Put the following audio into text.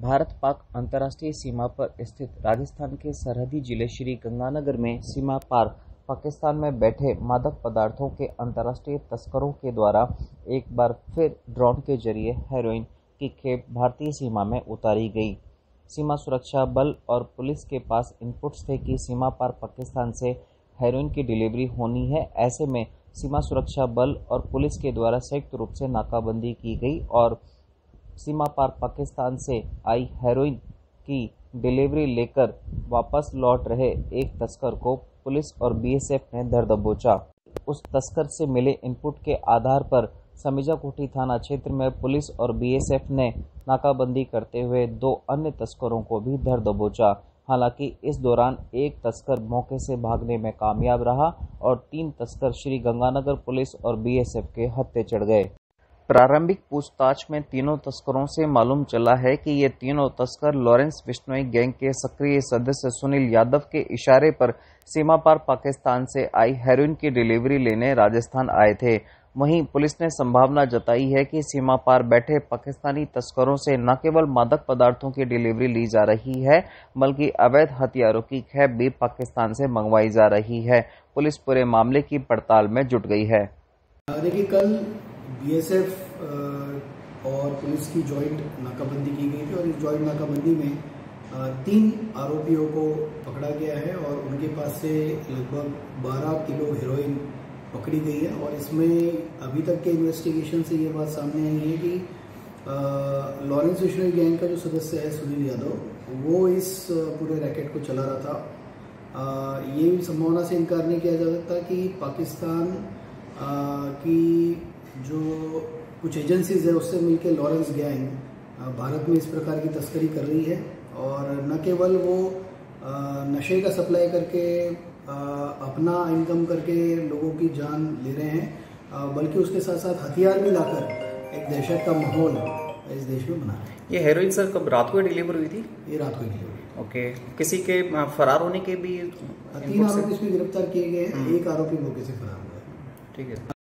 भारत पाक अंतर्राष्ट्रीय सीमा पर स्थित राजस्थान के सरहदी जिले श्रीगंगानगर में सीमा पार पाकिस्तान में बैठे मादक पदार्थों के अंतर्राष्ट्रीय तस्करों के द्वारा एक बार फिर ड्रोन के जरिए हेरोइन की खेप भारतीय सीमा में उतारी गई। सीमा सुरक्षा बल और पुलिस के पास इनपुट्स थे कि सीमा पार पाकिस्तान से हेरोइन की डिलीवरी होनी है। ऐसे में सीमा सुरक्षा बल और पुलिस के द्वारा संयुक्त रूप से नाकाबंदी की गई और सीमा पार पाकिस्तान से आई हेरोइन की डिलीवरी लेकर वापस लौट रहे एक तस्कर को पुलिस और बीएसएफ ने धर दबोचा। उस तस्कर से मिले इनपुट के आधार पर समीजा कोठी थाना क्षेत्र में पुलिस और बीएसएफ ने नाकाबंदी करते हुए दो अन्य तस्करों को भी धर दबोचा। हालांकि इस दौरान एक तस्कर मौके से भागने में कामयाब रहा और तीन तस्कर श्रीगंगानगर पुलिस और बीएसएफ के हत्थे चढ़ गए। प्रारंभिक पूछताछ में तीनों तस्करों से मालूम चला है कि ये तीनों तस्कर लॉरेंस बिश्नोई गैंग के सक्रिय सदस्य सुनील यादव के इशारे पर सीमा पार पाकिस्तान से आई हेरोइन की डिलीवरी लेने राजस्थान आए थे। वहीं पुलिस ने संभावना जताई है कि सीमा पार बैठे पाकिस्तानी तस्करों से न केवल मादक पदार्थों की डिलीवरी ली जा रही है बल्कि अवैध हथियारों की खेप भी पाकिस्तान से मंगवाई जा रही है। पुलिस पूरे मामले की पड़ताल में जुट गई है। देखिए, कल बीएसएफ और पुलिस की जॉइंट नाकाबंदी की गई थी और इस जॉइंट नाकाबंदी में तीन आरोपियों को पकड़ा गया है और उनके पास से लगभग 12 किलो हेरोइन पकड़ी गई है। और इसमें अभी तक के इन्वेस्टिगेशन से ये बात सामने आई है कि लॉरेंस बिश्नोई गैंग का जो सदस्य है सुनील यादव, वो इस पूरे रैकेट को चला रहा था। ये भी संभावना से इनकार नहीं किया जा सकता कि पाकिस्तान की जो कुछ एजेंसीज है उससे मिलकर लॉरेंस गैंग भारत में इस प्रकार की तस्करी कर रही है और न केवल वो नशे का सप्लाई करके अपना इनकम करके लोगों की जान ले रहे हैं बल्कि उसके साथ साथ हथियार भी लाकर एक दहशत का माहौल इस देश में बना रहे हैं। ये हेरोइन सर कब रात को डिलीवर हुई थी? ये रात को डिलीवर हुई। ओके, किसी के फरार होने के भी तीन आरोपी इसमें गिरफ्तार किए गए हैं। एक आरोपी मौके से फरार हुआ है। ठीक है।